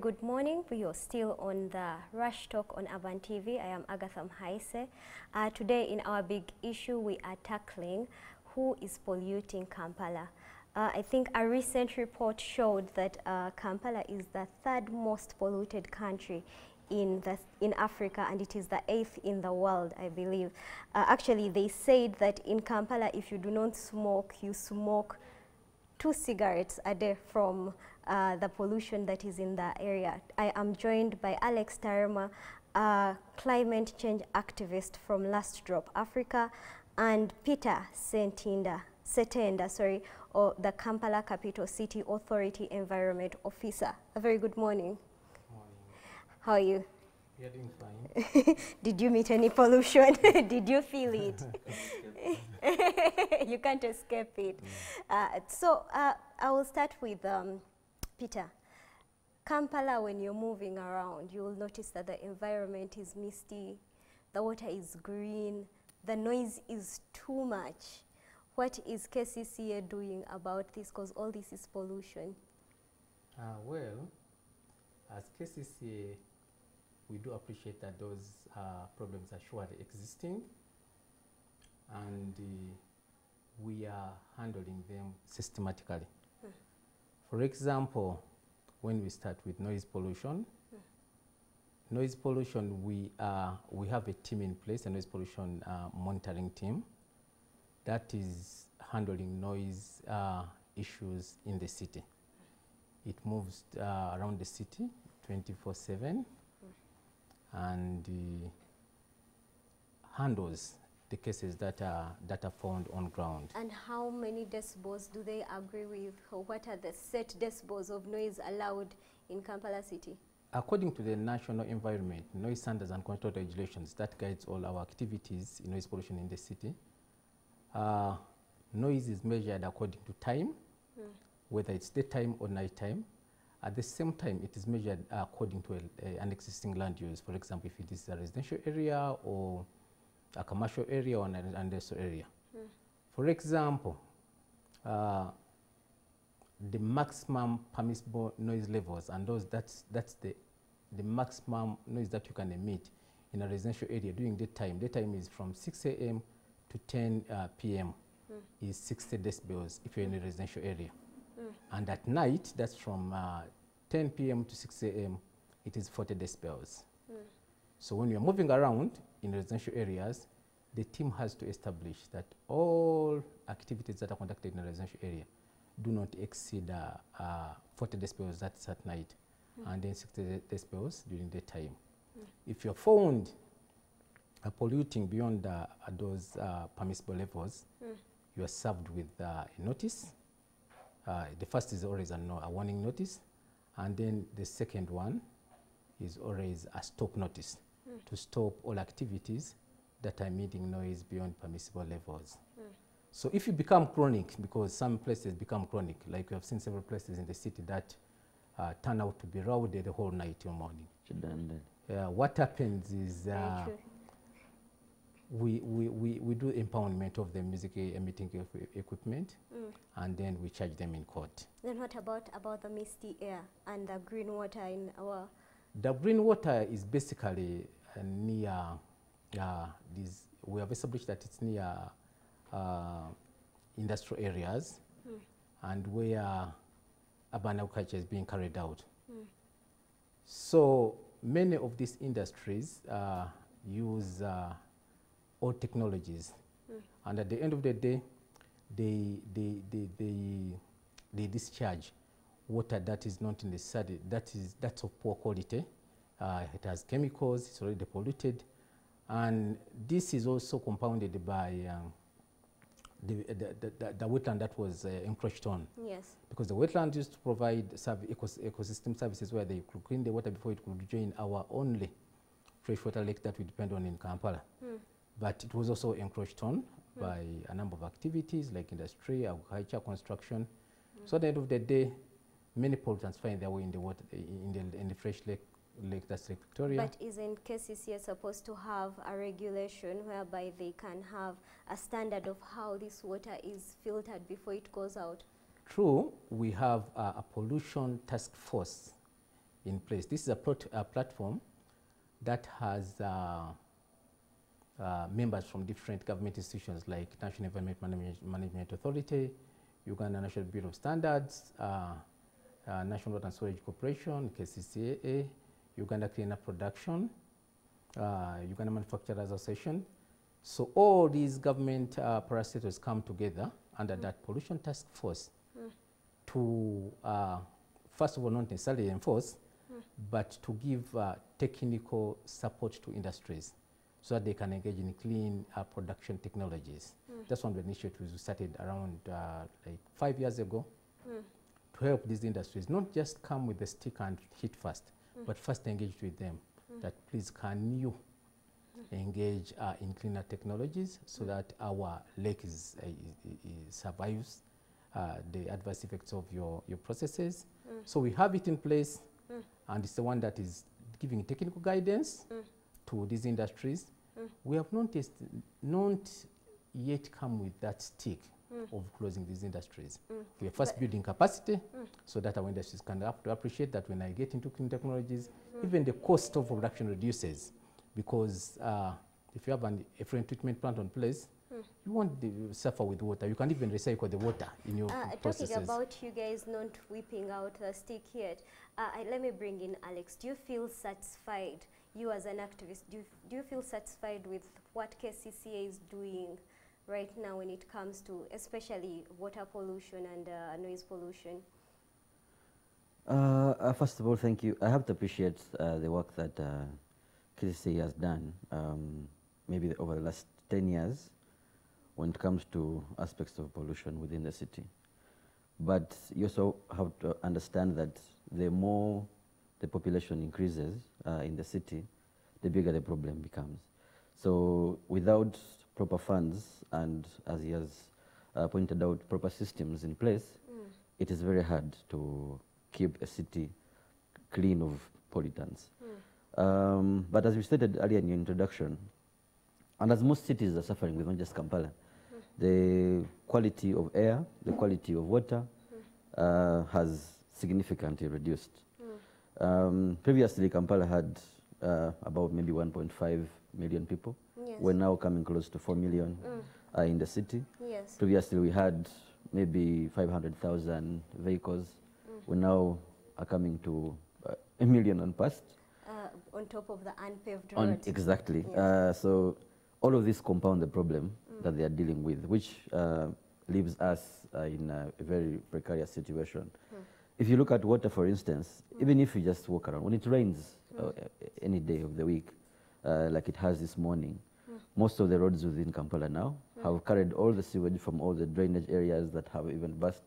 good morning. We are still on the Rush Talk on Urban TV. I am Agatha Mhaise. Today in our big issue, we are tackling who is polluting Kampala. I think a recent report showed that Kampala is the third most polluted country in Africa, and it is the 8th in the world, I believe. Actually, they said that in Kampala, if you do not smoke, you smoke 2 cigarettes a day from the pollution that is in the area. I am joined by Alex Tarama, a climate change activist from Last Drop Africa, and Peter Ssentenda, or the Kampala Capital City Authority Environment Officer. A very good morning. How are you? We are doing fine. Did you meet any pollution? Did you feel it? You can't escape it. Mm. So I will start with Peter. Kampala, when you're moving around, you will notice that the environment is misty, the water is green, the noise is too much. What is KCCA doing about this? Because all this is pollution. Well, as KCCA, we do appreciate that those problems are surely existing, and we are handling them systematically. Mm. For example, when we start with noise pollution, we have a team in place, a noise pollution monitoring team, that is handling noise issues in the city. It moves around the city 24/7. And handles the cases that are found on ground. And how many decibels do they agree with? What are the set decibels of noise allowed in Kampala City? According to the National Environment, Noise Standards and Control Regulations, that guides all our activities in noise pollution in the city, noise is measured according to time, whether it's daytime or nighttime. At the same time, it is measured according to an existing land use. For example, if it is a residential area or a commercial area or an industrial area. Mm. For example, the maximum permissible noise levels, and those that's the maximum noise that you can emit in a residential area during daytime. Daytime is from 6 a.m. to 10 p.m. Is 60 decibels if you're in a residential area. And at night, that's from 10 p.m. to 6 a.m., it is 40 decibels. Mm. So when you're moving around in residential areas, the team has to establish that all activities that are conducted in a residential area do not exceed 40 decibels, that's at night, and then 60 decibels during the time. Mm. If you're found polluting beyond those permissible levels, you are served with a notice. The first is always a warning notice, and then the second one is always a stop notice to stop all activities that are emitting noise beyond permissible levels. Mm. So if you become chronic, because some places become chronic, like we have seen several places in the city that turn out to be rowdy the whole night or morning. What happens is we do impoundment of the music emitting equipment, and then we charge them in court. Then what about the misty air and the green water in our... The green water is basically near this. We have established that it's near industrial areas and where urban agriculture is being carried out. Mm. So many of these industries use all technologies, and at the end of the day, they discharge water that is not necessary, that's of poor quality. It has chemicals, it's already polluted, and this is also compounded by the wetland that was encroached on. Yes. Because the wetland used to provide ecosystem services where they could clean the water before it could join our only freshwater lake that we depend on in Kampala. Mm. But it was also encroached on by a number of activities like industry, agriculture, construction. So at the end of the day, many pollutants find their way in the water, in the fresh lake that's Lake Victoria. But isn't KCCA supposed to have a regulation whereby they can have a standard of how this water is filtered before it goes out? True, we have a pollution task force in place. This is a platform that has members from different government institutions like National Environment Management Authority, Uganda National Bureau of Standards, National Water and Sewerage Corporation, KCCAA, Uganda Cleaner Production, Uganda Manufacturers Association. So all these government parastatals come together under that pollution task force to, first of all, not necessarily enforce, but to give technical support to industries so that they can engage in clean production technologies. That's one of the initiatives we started around like 5 years ago to help these industries not just come with the stick and hit first, but first engage with them that please can you engage in cleaner technologies so that our lake is survives the adverse effects of your processes. So we have it in place and it's the one that is giving technical guidance to these industries. We have noticed not yet come with that stick of closing these industries. We are first building capacity so that our industries can appreciate that when I get into clean technologies, even the cost of production reduces. Because if you have an effluent treatment plant on place, you won't suffer with water. You can even recycle the water in your processes. Talking about you guys not whipping out the stick yet, let me bring in Alex. Do you feel satisfied, you as an activist, do you feel satisfied with what KCCA is doing right now when it comes to especially water pollution and noise pollution? First of all, thank you. I have to appreciate the work that KCCA has done maybe over the last 10 years when it comes to aspects of pollution within the city. But you also have to understand that the more the population increases in the city, the bigger the problem becomes. So without proper funds and, as he has pointed out, proper systems in place, it is very hard to keep a city clean of pollutants. But as we stated earlier in your introduction, and as most cities are suffering with, not just Kampala, the quality of air, the quality of water has significantly reduced. Previously, Kampala had about maybe 1.5 million people. Yes. We're now coming close to 4 million in the city. Yes. Previously, we had maybe 500,000 vehicles. We now are coming to a million and past. On top of the unpaved road. Exactly. Yes. So all of this compound the problem that they are dealing with, which leaves us in a very precarious situation. If you look at water, for instance, even if you just walk around, when it rains any day of the week, like it has this morning, most of the roads within Kampala now have carried all the sewage from all the drainage areas that have even burst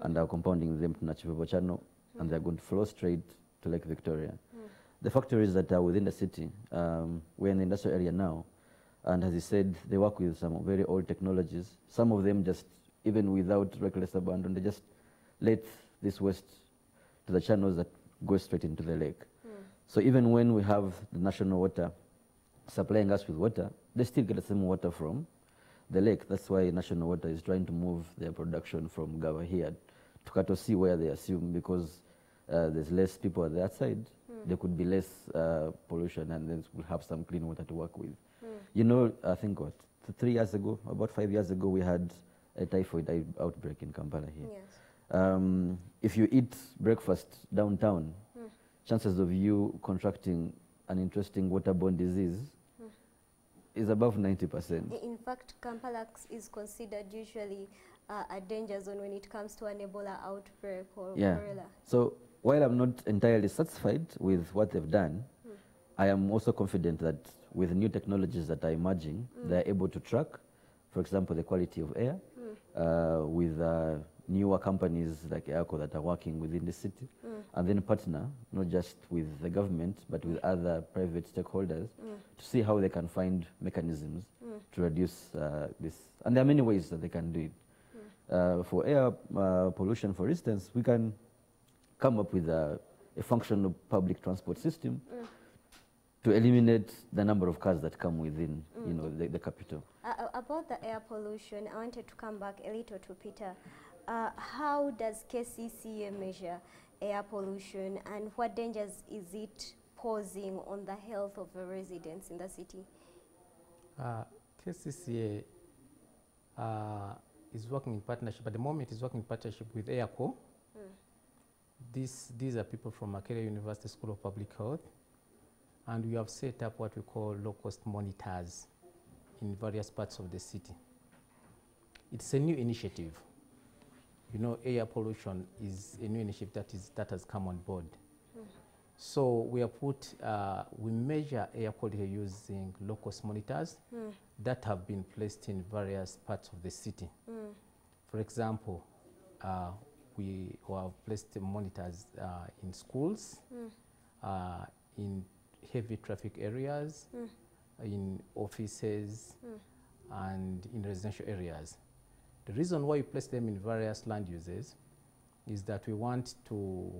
and are compounding them to Nakivubo Channel, and they're going to flow straight to Lake Victoria. The factories that are within the city, we're in the industrial area now, and as you said, they work with some very old technologies. Some of them just, even without reckless abandon, they just let this waste to the channels that go straight into the lake. So even when we have the national water supplying us with water, they still get the same water from the lake. That's why national water is trying to move their production from Gawa here to Katosi, where they assume, because there's less people at the outside, there could be less pollution, and then we'll have some clean water to work with. You know, I think what, 3 years ago, about 5 years ago, we had a typhoid outbreak in Kampala here. Yes. If you eat breakfast downtown, chances of you contracting an interesting waterborne disease is above 90%. In fact, Kampala is considered usually a danger zone when it comes to an Ebola outbreak or cholera. So, while I'm not entirely satisfied with what they've done, I am also confident that with new technologies that are emerging, they're able to track, for example, the quality of air with newer companies like AirQo that are working within the city, and then partner, not just with the government, but with other private stakeholders to see how they can find mechanisms to reduce this. And there are many ways that they can do it. For air pollution, for instance, we can come up with a functional public transport system to eliminate the number of cars that come within, you know, the capital. About the air pollution, I wanted to come back a little to Peter. How does KCCA measure air pollution, and what dangers is it posing on the health of the residents in the city? KCCA is working in partnership, at the moment is working in partnership with AirQo. These are people from Akele University School of Public Health, and we have set up what we call low-cost monitors in various parts of the city. It's a new initiative. You know, air pollution is a new initiative that has come on board. So we have put, we measure air quality using low-cost monitors that have been placed in various parts of the city. For example, we have placed monitors in schools, in heavy traffic areas, in offices, and in residential areas. The reason why we place them in various land uses is that we want to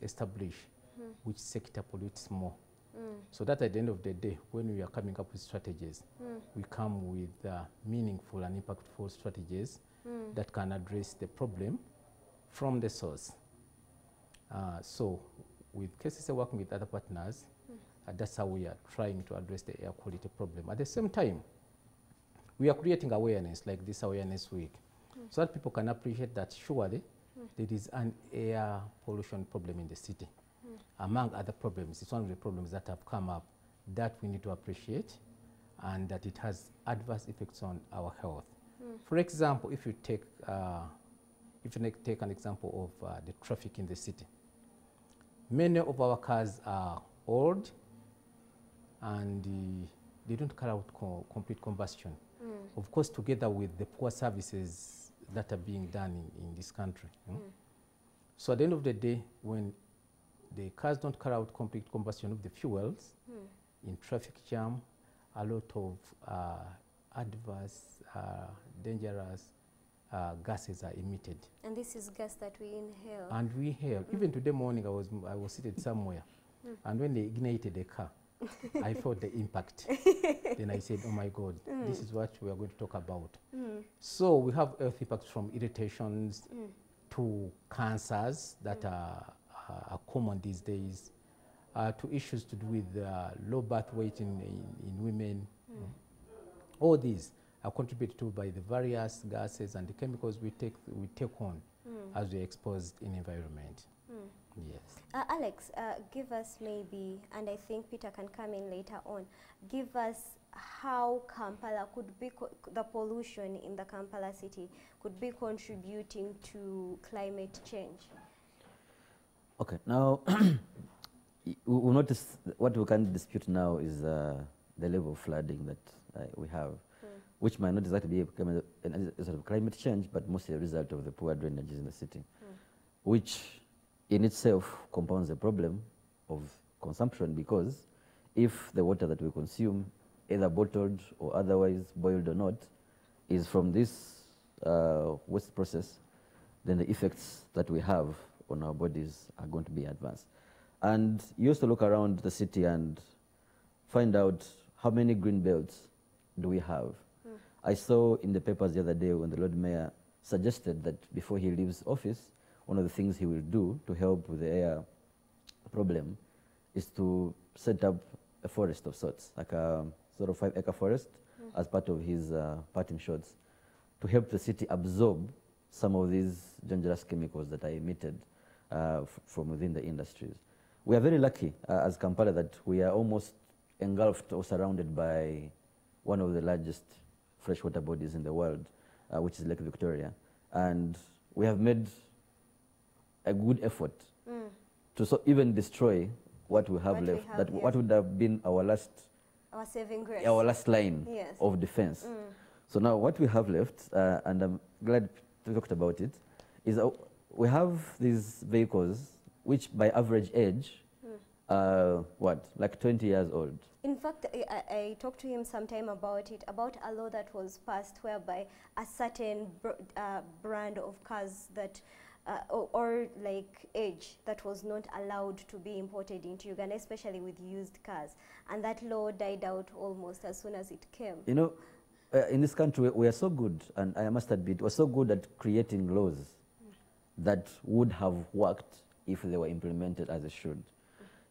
establish which sector pollutes more. So that at the end of the day, when we are coming up with strategies, we come with meaningful and impactful strategies that can address the problem from the source. So with KCCA working with other partners, that's how we are trying to address the air quality problem. At the same time, we are creating awareness, like this awareness week, so that people can appreciate that surely there is an air pollution problem in the city. Among other problems, it's one of the problems that have come up that we need to appreciate and that it has adverse effects on our health. For example, if you take an example of the traffic in the city, many of our cars are old and they don't carry out complete combustion. Of course, together with the poor services that are being done in this country. So at the end of the day, when the cars don't carry out complete combustion of the fuels, in traffic jam, a lot of adverse, dangerous gases are emitted. And this is gas that we inhale. And we inhale. Even today morning, I was seated somewhere, and when they ignited the car, I felt the impact. Then I said, oh my God, this is what we are going to talk about. So we have health impacts from irritations to cancers that are common these days, to issues to do with low birth weight in women. All these are contributed to by the various gases and the chemicals we take on as we are exposed in the environment. Yes. Alex, give us maybe, and I think Peter can come in later on, give us how Kampala could be, the pollution in the Kampala city could be contributing to climate change. Okay, now we notice what we can dispute now is the level of flooding that we have, which might not exactly become a sort of climate change, but mostly a result of the poor drainage in the city, which in itself compounds the problem of consumption, because if the water that we consume, either bottled or otherwise, boiled or not, is from this waste process, then the effects that we have on our bodies are going to be adverse. And you used to look around the city and find out how many green belts do we have. I saw in the papers the other day when the Lord Mayor suggested that before he leaves office, one of the things he will do to help with the air problem is to set up a forest of sorts, like a sort of 5-acre forest, as part of his parting shots, to help the city absorb some of these dangerous chemicals that are emitted from within the industries. We are very lucky as Kampala that we are almost engulfed or surrounded by one of the largest freshwater bodies in the world, which is Lake Victoria. And we have made a good effort to even destroy what we have left, what would have been our saving grace, our last line of defense. So now what we have left, and I'm glad we talked about it, is we have these vehicles which by average age are like 20 years old. In fact, I talked to him sometime about it, about a law that was passed whereby a certain brand of cars that or age that was not allowed to be imported into Uganda, especially with used cars. And that law died out almost as soon as it came. You know, in this country, we are so good, and I must admit, we're so good at creating laws that would have worked if they were implemented as they should.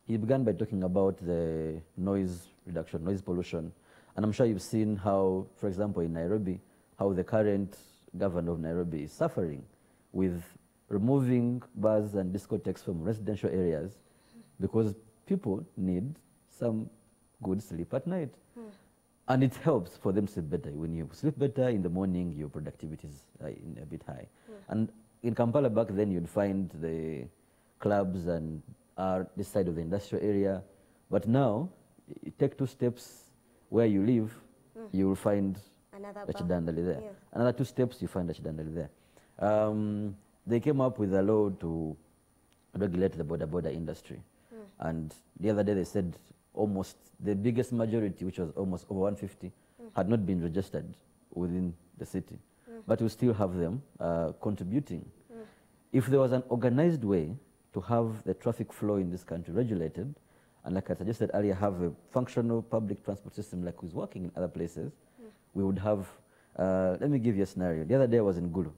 He began by talking about the noise reduction, noise pollution. And I'm sure you've seen how, for example, in Nairobi, how the current governor of Nairobi is suffering with removing bars and discotheques from residential areas because people need some good sleep at night. And it helps for them sleep better. When you sleep better in the morning, your productivity is a bit high. And in Kampala back then, you'd find the clubs and are this side of the industrial area. But now, you take two steps where you live, you will find a chidandali there. Another two steps, you find a chidandali there. They came up with a law to regulate the border industry. And the other day they said almost the biggest majority, which was almost over 150, had not been registered within the city. But we still have them contributing. If there was an organized way to have the traffic flow in this country regulated, and like I suggested earlier, have a functional public transport system like who's working in other places, we would have, let me give you a scenario. The other day I was in Gulu,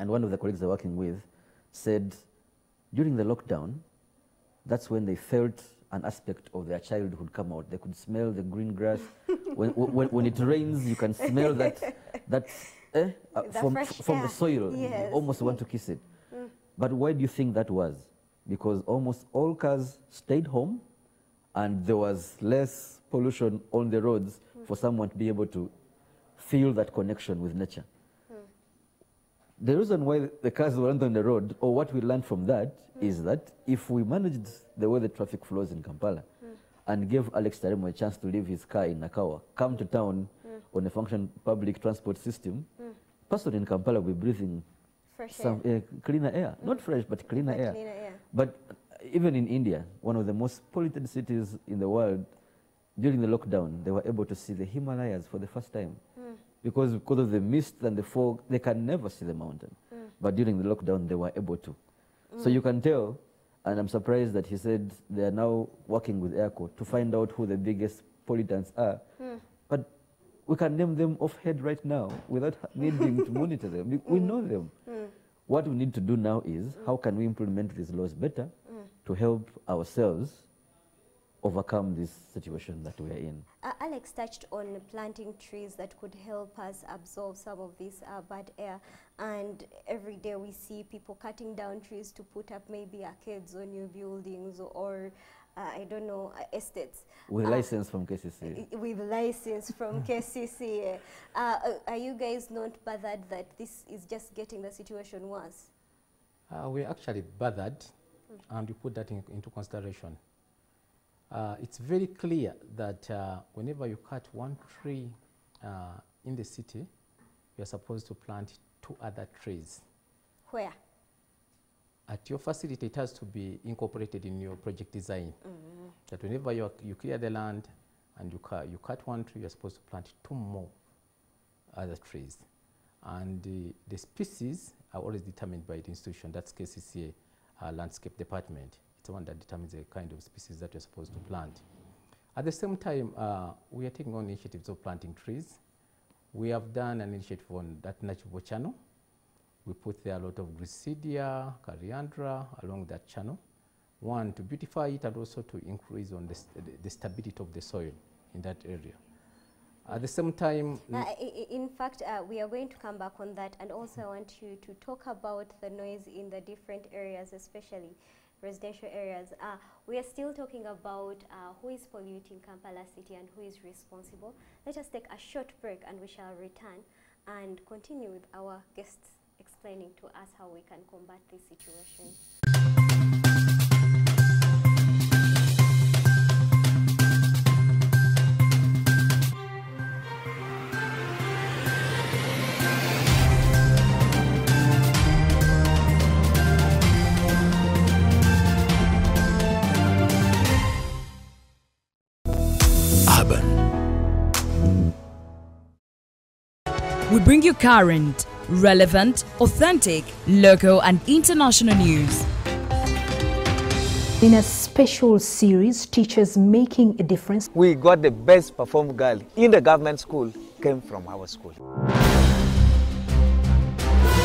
and one of the colleagues I'm working with said, during the lockdown, that's when they felt an aspect of their childhood come out. They could smell the green grass. when it rains, you can smell that from the soil. Yes. You almost want to kiss it. But why do you think that was? Because almost all cars stayed home and there was less pollution on the roads for someone to be able to feel that connection with nature. The reason why the cars weren't on the road, or what we learned from that, is that if we managed the way the traffic flows in Kampala and gave Alex Tarama a chance to leave his car in Nakawa, come to town on a functioning public transport system, person in Kampala will be breathing cleaner air, not fresh, but cleaner air. But even in India, one of the most polluted cities in the world, during the lockdown, they were able to see the Himalayas for the first time. Because of the mist and the fog, they can never see the mountain. But during the lockdown, they were able to. So you can tell, and I'm surprised that he said they are now working with AirQo to find out who the biggest pollutants are. But we can name them offhand right now without needing to monitor them. We know them. What we need to do now is how can we implement these laws better to help ourselves overcome this situation that we're in. Alex touched on planting trees that could help us absorb some of this bad air. And every day we see people cutting down trees to put up maybe arcades or new buildings or I don't know, estates. With license from KCC. With license from KCC. Are you guys not bothered that this is just getting the situation worse? We're actually bothered, and we put that into consideration. It's very clear that whenever you cut one tree in the city, you're supposed to plant two other trees. Where? At your facility, it has to be incorporated in your project design. That whenever you clear the land and you cut one tree, you're supposed to plant two more other trees. And the species are always determined by the institution. That's KCCA Landscape Department. It's the one that determines the kind of species that you're supposed to plant. At the same time, we are taking on initiatives of planting trees. We have done an initiative on that Nakivubo Channel. We put there a lot of Grisidia, Coriandra along that channel. One, to beautify it and also to increase on the stability of the soil in that area. At the same time... in fact, we are going to come back on that, and also I want you to talk about the noise in the different areas, especially residential areas. We are still talking about who is polluting Kampala City and who is responsible. Let us take a short break and we shall return and continue with our guests explaining to us how we can combat this situation. We bring you current, relevant, authentic, local and international news. In a special series, Teachers Making a Difference, we got the best performed girl in the government school, came from our school.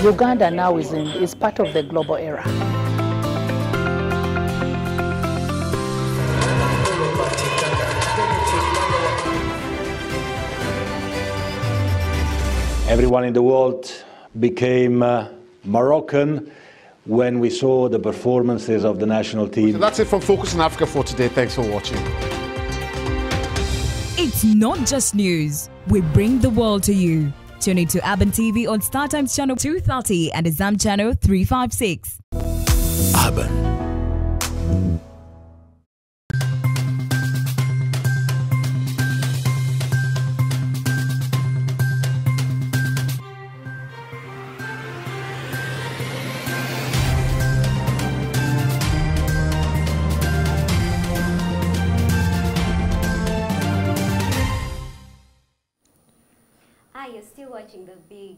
Uganda now is part of the global era. Everyone in the world became Moroccan when we saw the performances of the national team. So that's it from Focus on Africa for today. Thanks for watching. It's not just news. We bring the world to you. Tune in to Urban TV on StarTimes Channel 230 and Azam Channel 356. Urban. Watching The Big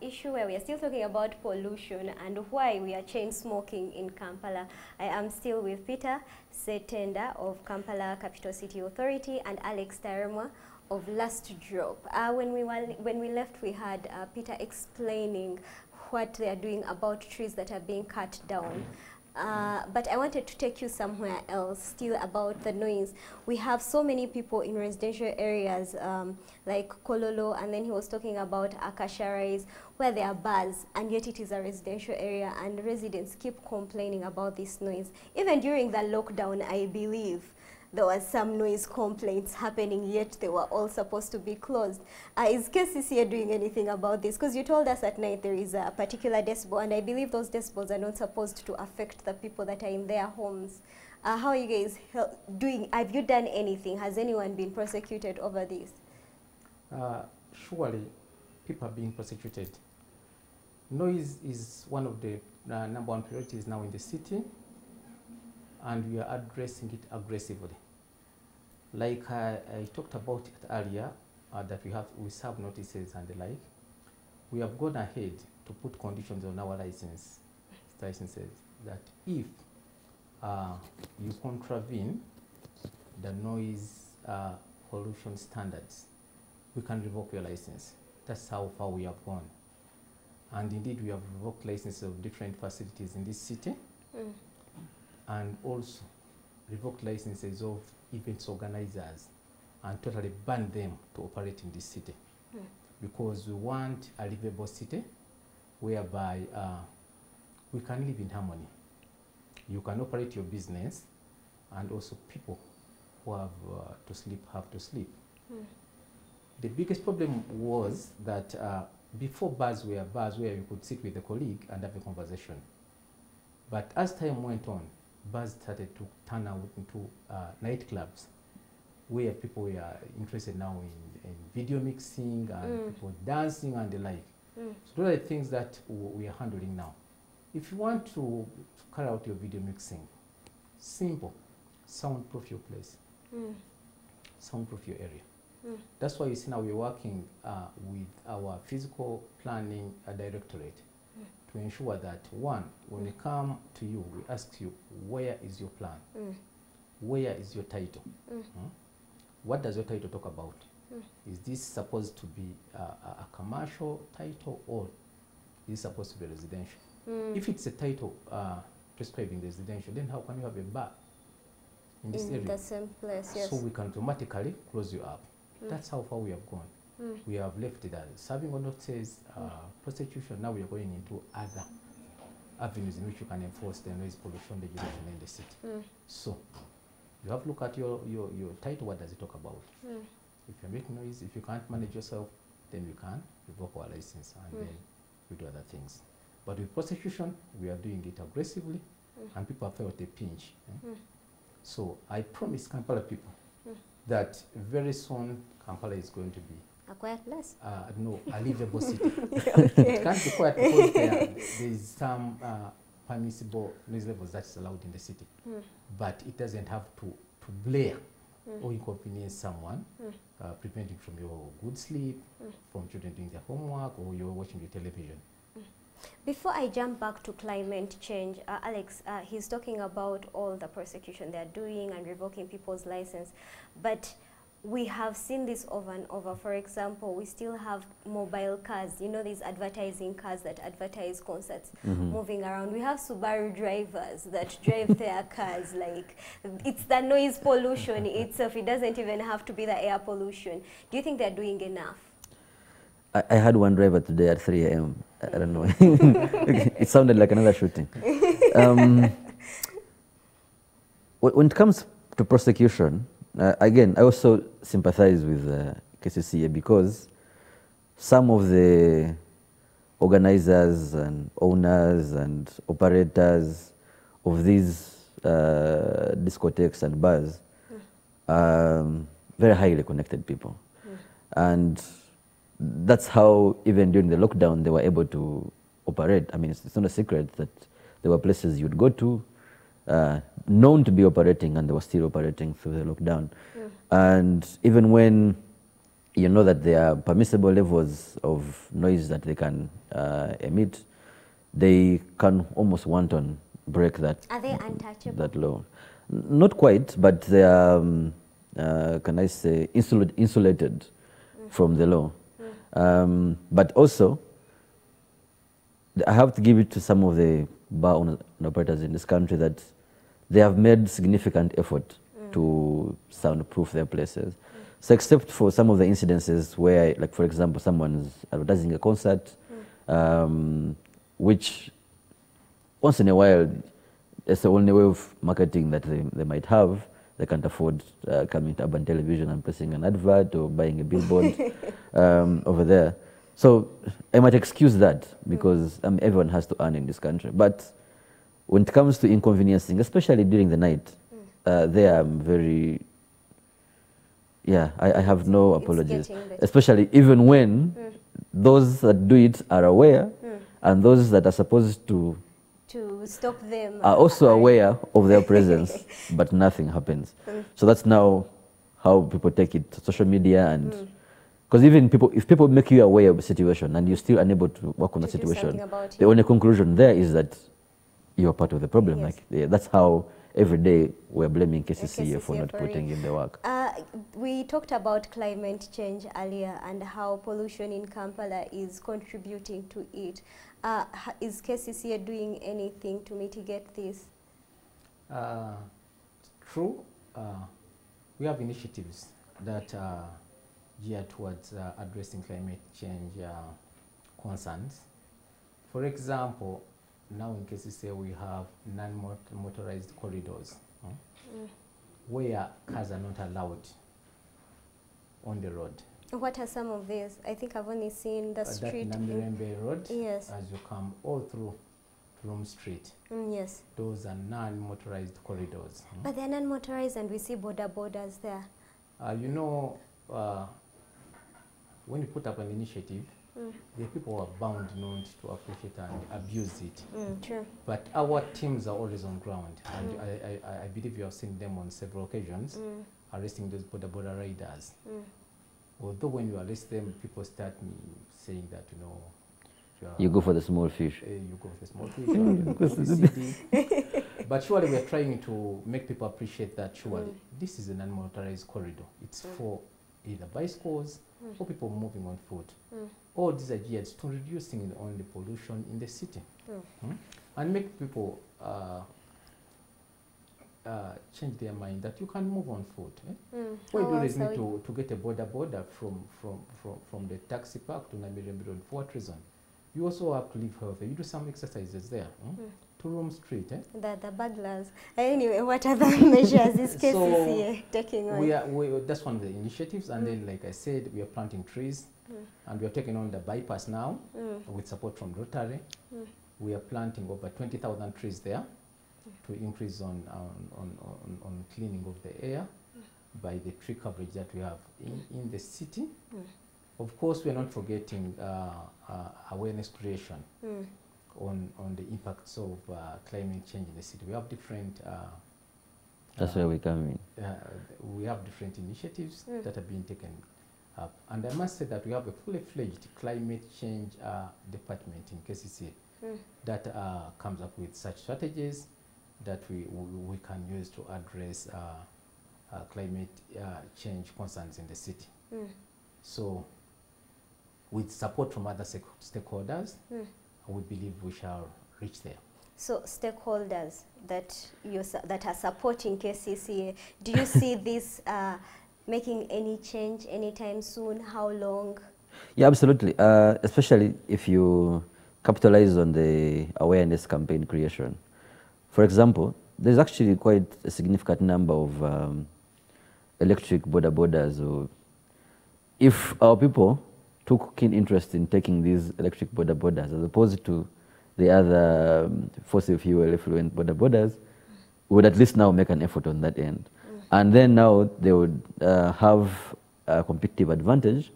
Issue, where we are still talking about pollution and why we are chain smoking in Kampala. I am still with Peter Ssentenda of Kampala Capital City Authority and Alex Tarama of Last Drop. When we left, we had Peter explaining what they are doing about trees that are being cut down. But I wanted to take you somewhere else, still about the noise. We have so many people in residential areas like Kololo, and then he was talking about Akasharais, where there are bars, and yet it is a residential area, and residents keep complaining about this noise. Even during the lockdown, I believe, there was some noise complaints happening, yet they were all supposed to be closed. Is KCCA doing anything about this? Because you told us at night there is a particular decibel, and I believe those decibels are not supposed to affect the people that are in their homes. How are you guys doing? Have you done anything? Has anyone been prosecuted over this? Surely, people are being prosecuted. Noise is one of the number one priorities now in the city, and we are addressing it aggressively. Like I talked about it earlier, that we serve notices and the like, we have gone ahead to put conditions on our licenses that if you contravene the noise pollution standards, we can revoke your license. That's how far we have gone. And indeed, we have revoked licenses of different facilities in this city. Mm. And also revoked licenses of events organizers and totally banned them to operate in this city. Mm. Because we want a livable city whereby we can live in harmony. You can operate your business, and also people who have to sleep have to sleep. Mm. The biggest problem was that before bars where you could sit with a colleague and have a conversation. But as time went on, bars started to turn out into nightclubs where people were interested now in video mixing and mm. people dancing and the like. Mm. So those are the things that we are handling now. If you want to carry out your video mixing, simple, soundproof your place, mm. soundproof your area. Mm. That's why you see now we're working with our physical planning directorate to ensure that, one, when we come to you, we ask you, where is your plan? Mm. Where is your title? Mm. Mm? What does your title talk about? Mm. Is this supposed to be a commercial title, or is it supposed to be residential? Mm. If it's a title prescribing residential, then how can you have a bar in this area? The same place, yes. So we can automatically close you up. Mm. That's how far we have gone. Mm. We have left it as serving or not says prostitution. Now we are going into other avenues in which you can enforce the noise pollution regulation in the city. Mm. So you have to look at your title. What does it talk about? Mm. If you make noise, if you can't manage yourself, then we can revoke our license, and mm. then we do other things. But with prostitution, we are doing it aggressively, mm. and people have felt a pinch. Mm. So I promise Kampala people mm. that very soon Kampala is going to be a quiet place? No, a livable city. It can't be quiet because there is some permissible noise levels that's allowed in the city. Mm. But it doesn't have to blare mm. or inconvenience someone, mm. Preventing from your good sleep, mm. from children doing their homework, or you're watching your television. Mm. Before I jump back to climate change, Alex, he's talking about all the prosecution they're doing and revoking people's license. But we have seen this over and over. For example, we still have mobile cars, you know, these advertising cars that advertise concerts mm-hmm. moving around. We have Subaru drivers that drive their cars. Like, it's the noise pollution itself. It doesn't even have to be the air pollution. Do you think they're doing enough? I had one driver today at 3 a.m. I don't know. It sounded like another shooting. When it comes to prosecution, again, I also sympathize with KCCA because some of the organizers and owners and operators of these discotheques and bars are very highly connected people. And that's how, even during the lockdown, they were able to operate. I mean, it's not a secret that there were places you'd go to, known to be operating, and they were still operating through the lockdown. And even when you know that there are permissible levels of noise that they can emit, they can almost want on break that. Are they untouchable? That law. Not quite, but they are, can I say, insulated from the law. But also, I have to give it to some of the bar owners and operators in this country that they have made significant effort to soundproof their places. So except for some of the incidences where, like for example, someone's advertising a concert, which once in a while, it's the only way of marketing that they might have. They can't afford coming to urban television and placing an advert or buying a billboard over there. So I might excuse that because everyone has to earn in this country. But when it comes to inconveniencing, especially during the night, there I'm very, yeah, I have no apologies. Especially even when those that do it are aware and those that are supposed to stop them are also aware of their presence, but nothing happens. So that's now how people take it to social media, and because even people, if people make you aware of a situation and you're still unable to work on the situation, the only conclusion there is that you're part of the problem. Yes. Like that's how every day we're blaming KCCA for not putting in the work. We talked about climate change earlier and how pollution in Kampala is contributing to it. Is KCCA doing anything to mitigate this? True. We have initiatives that gear towards addressing climate change concerns. For example, now in KCCA we have non-motorized corridors where cars are not allowed on the road. What are some of these? I think I've only seen the street. Namirembi Road, yes. As you come all through Trum Street. Yes. Those are non-motorized corridors. But they're non-motorized and we see borders there. You know, when you put up an initiative, the people are bound not to appreciate and abuse it. True. But our teams are always on ground. And I believe you have seen them on several occasions, arresting those border riders. Although when you arrest them, people start saying that, you know, you go for the small fish. You go for the small fish. But surely we are trying to make people appreciate that surely this is an unmotorized corridor. It's for either bicycles or people moving on foot. All these are geared to reducing the pollution in the city and make people change their mind that you can move on foot. Why do they need to get a border from the taxi park to Namirembi Road for what reason? You also have to live healthy. You do some exercises there. To Rome Street. The burglars. Anyway, what other measures is KCCA taking on? That's one of the initiatives. And then, like I said, we are planting trees. And we are taking on the bypass now with support from Rotary. We are planting over 20,000 trees there. To increase on cleaning of the air by the tree coverage that we have in the city. Of course, we're not forgetting awareness creation on the impacts of climate change in the city. We have different... that's where we come in. We have different initiatives that have been taken up. And I must say that we have a fully-fledged climate change department in KCCA that comes up with such strategies that we can use to address climate change concerns in the city. So with support from other stakeholders, we believe we shall reach there. So stakeholders that are supporting KCCA, do you see this making any change anytime soon? How long? Yeah, absolutely. Especially if you capitalize on the awareness campaign creation. For example, there's actually quite a significant number of electric boda-bodas. If our people took keen interest in taking these electric boda-bodas as opposed to the other fossil fuel effluent boda-bodas, would at least now make an effort on that end. And then now they would have a competitive advantage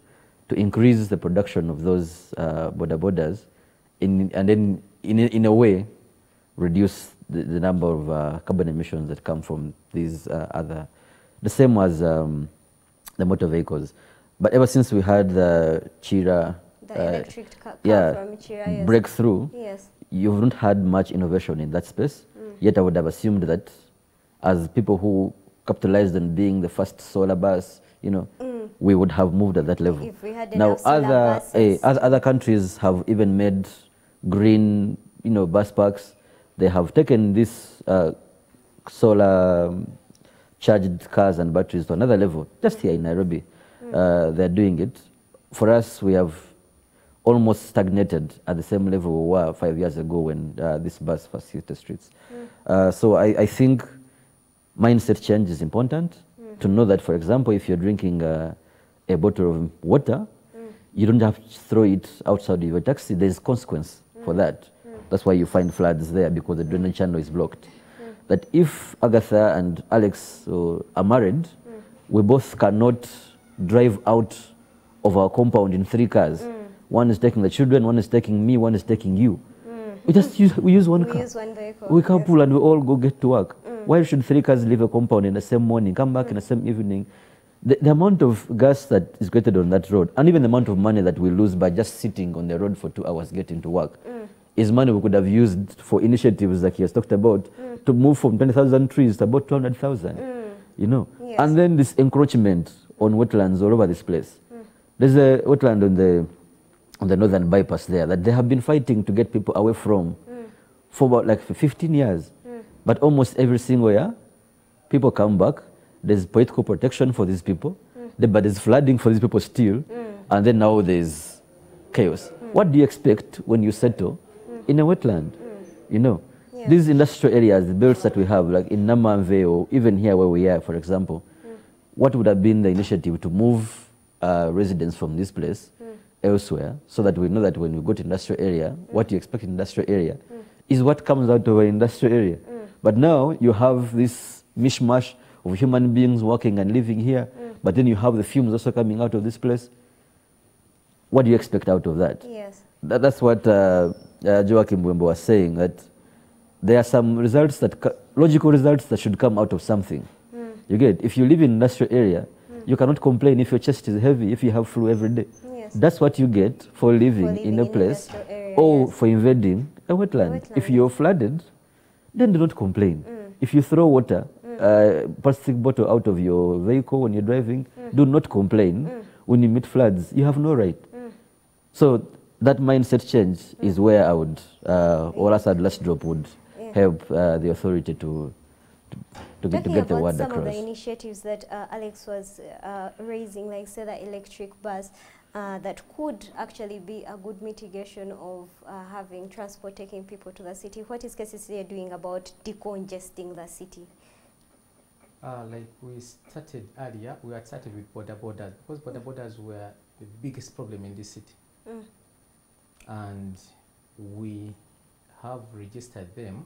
to increase the production of those boda-bodas and then in a way reduce the number of carbon emissions that come from these the same as the motor vehicles. But ever since we had the Chira, the electric car from Chira, yes, breakthrough, yes, you've not had much innovation in that space. Yet I would have assumed that as people who capitalized on being the first solar bus, you know, we would have moved at that level. If we had now, other countries have even made green, you know, bus parks. They have taken these solar charged cars and batteries to another level. Just here in Nairobi, they're doing it. For us, we have almost stagnated at the same level we were 5 years ago when this bus first hit the streets. So I think mindset change is important, to know that, for example, if you're drinking a bottle of water, you don't have to throw it outside your taxi. There's consequence for that. That's why you find floods there, because the drainage channel is blocked. That if Agatha and Alex are married, we both cannot drive out of our compound in 3 cars. One is taking the children, one is taking me, one is taking you. We just use one car. We carpool, yes, and we all go get to work. Why should 3 cars leave a compound in the same morning, come back in the same evening? The amount of gas that is created on that road, and even the amount of money that we lose by just sitting on the road for 2 hours getting to work, is money we could have used for initiatives like he has talked about, to move from 20,000 trees to about 200,000, you know. Yes. And then this encroachment on wetlands all over this place. There's a wetland on the northern bypass there that they have been fighting to get people away from for about like 15 years. But almost every single year, people come back. There's political protection for these people, but there's flooding for these people still, and then now there's chaos. What do you expect when you settle in a wetland? You know, these industrial areas, the belts that we have, like in Namanve or even here where we are, for example, what would have been the initiative to move residents from this place elsewhere, so that we know that when we go to industrial area, what you expect in industrial area is what comes out of an industrial area. But now you have this mishmash of human beings working and living here, but then you have the fumes also coming out of this place. What do you expect out of that? Yes. That's what Joachim Bwembo was saying, that there are some results, logical results that should come out of something. You get, if you live in an industrial area, you cannot complain if your chest is heavy, if you have flu every day. Yes. That's what you get for living in a place or for invading a wetland. If you're flooded, then do not complain. If you throw water, plastic bottle out of your vehicle when you're driving, do not complain. When you meet floods, you have no right. So that mindset change is where I would, or as Last Drop would help the authority to get the word across. Talking about some of the initiatives that Alex was raising, like say the electric bus, that could actually be a good mitigation of having transport taking people to the city. What is KCCA doing about decongesting the city? Like we started earlier, we had started with border borders, because border borders were the biggest problem in this city. And we have registered them,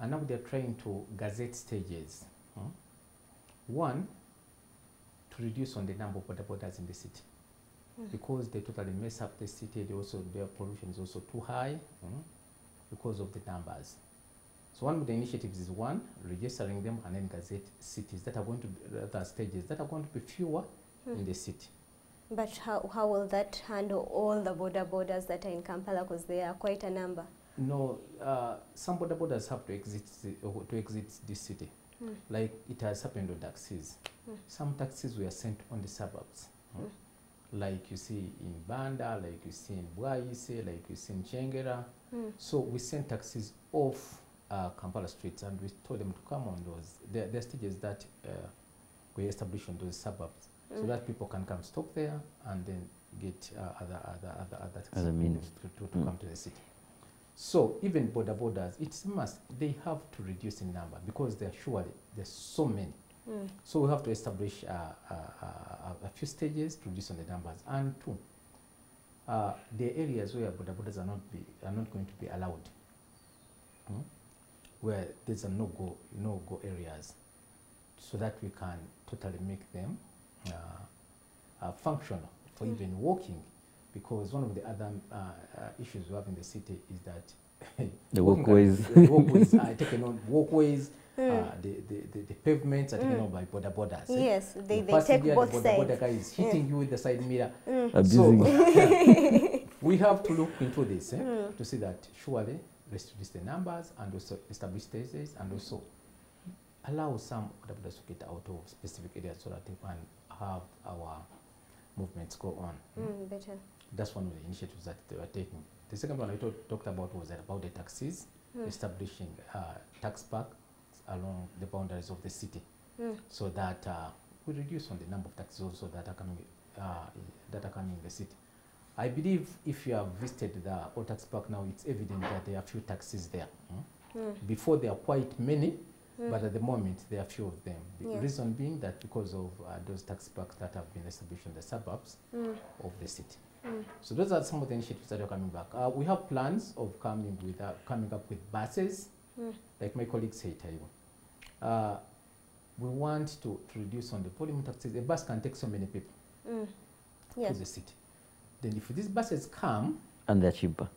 and now they're trying to gazette stages. One, to reduce on the number of border borders in the city, because they totally mess up the city. They also, their pollution is also too high because of the numbers. So one of the initiatives is one, registering them and then gazette cities that are going to be other stages that are going to be fewer in the city. But how will that handle all the border borders that are in Kampala, because there are quite a number? No, some border borders have to exit this city, like it has happened on taxis. Some taxis were sent on the suburbs. Like you see in Banda, like you see in Buaise, like you see in Chengera. So we sent taxis off Kampala streets, and we told them to come on those. There are stages that we established on those suburbs, so that people can come stop there and then get other means to come to the city. So even borders, it must, they have to reduce in number because there surely there's so many. Mm. So we have to establish a few stages to reduce on the numbers, and two, the areas where borders are not going to be allowed, where there's a no-go areas, so that we can totally make them functional for even walking, because one of the other issues we have in the city is that the walkways, are taken on walkways. The pavements are taken over by borders. Yes, they take both sides. The border guy is hitting you with the side mirror. Abusing. So we have to look into this to see that surely reduce the numbers and also establish stages and also allow some borders to get out of specific areas so that we can have our movements go on. Better. That's one of the initiatives that they were taking. The second one I talked about was about the taxis, establishing tax park along the boundaries of the city, so that we reduce on the number of taxis also that are coming in the city. I believe if you have visited the old tax park now, it's evident that there are few taxis there. Before there are quite many, but at the moment there are few of them. The reason being that because of those tax parks that have been established in the suburbs of the city. So those are some of the initiatives that are coming back. We have plans of coming up with buses, like my colleague said. We want to reduce on the volume of taxis. A bus can take so many people to the city. Then if these buses come... And they're cheaper.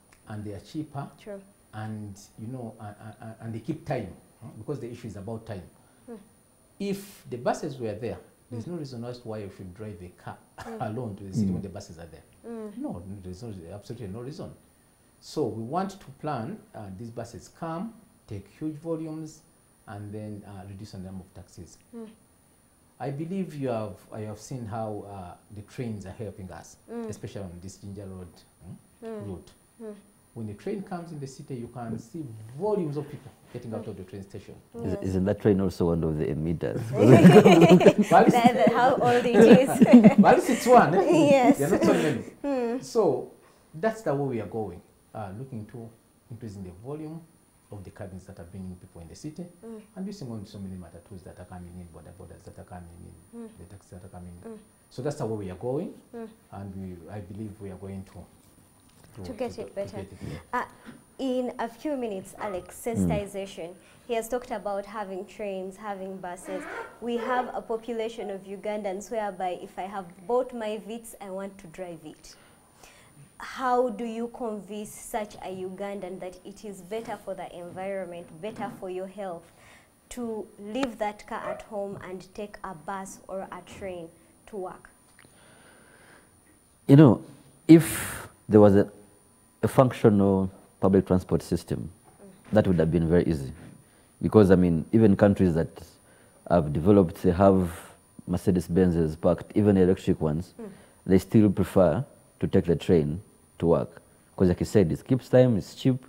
True. And, you know, and they keep time, because the issue is about time. If the buses were there, there's no reason as to why you should drive a car alone to the city when the buses are there. No, there's absolutely no reason. So we want to plan, these buses come, take huge volumes, and then reduce the number of taxis. I believe I have seen how the trains are helping us, especially on this Jinja Road route. When the train comes in the city, you can see volumes of people getting out of the train station. Isn't that train also one of the emitters? That's how old it is. Well, it's one. Yes. There are not so many. So that's the way we are going, looking to increasing the volume of the cabins that are bringing people in the city, and using on so many matatu's that are coming in, borders that are coming in, the taxis that are coming in. So that's the way we are going, and I believe we are going to get it better. In a few minutes, Alex, sensitization. He has talked about having trains, having buses. We have a population of Ugandans whereby if I have bought my VITs, I want to drive it. How do you convince such a Ugandan that it is better for the environment, better for your health, to leave that car at home and take a bus or a train to work? You know, if there was a functional public transport system, that would have been very easy. Because, I mean, even countries that have developed, they have Mercedes-Benzes parked, even electric ones, they still prefer to take the train to work. Because, like you said, it keeps time, it's cheap,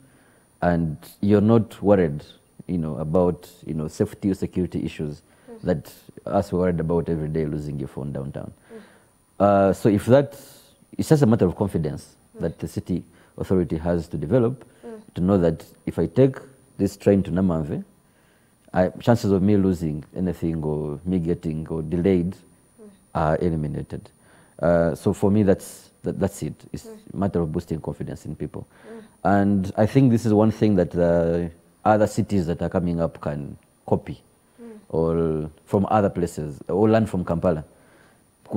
and you're not worried, you know, about, you know, safety or security issues that us were worried about every day, losing your phone downtown. So if that's... It's just a matter of confidence that the city authority has to develop to know that if I take this train to Namanve, chances of me losing anything or me getting or delayed are eliminated. So for me, that's it. It's a matter of boosting confidence in people. And I think this is one thing that other cities that are coming up can copy or from other places or learn from Kampala.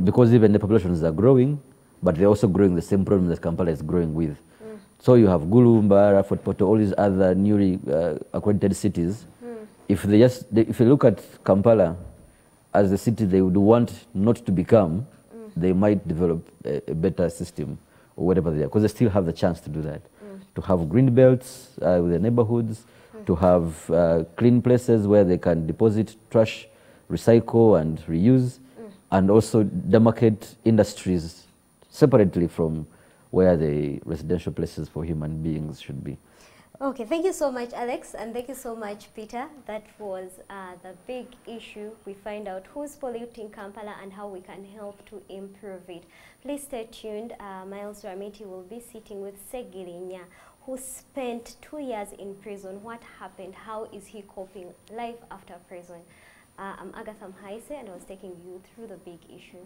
Because even the populations are growing, but they're also growing the same problem that Kampala is growing with. So you have Gulumba, Fort Porto, all these other newly accredited cities. If you look at Kampala as the city they would want not to become, they might develop a better system or whatever they are, because they still have the chance to do that. To have green belts with the neighborhoods, to have clean places where they can deposit trash, recycle and reuse, and also demarcate industries separately from where the residential places for human beings should be. Okay, thank you so much, Alex, and thank you so much, Peter. That was the big issue. We find out who's polluting Kampala and how we can help to improve it. Please stay tuned. Miles Ramiti will be sitting with Segirinya, who spent 2 years in prison. What happened? How is he coping life after prison? I'm Agatha Mhaise, and I was taking you through the big issue.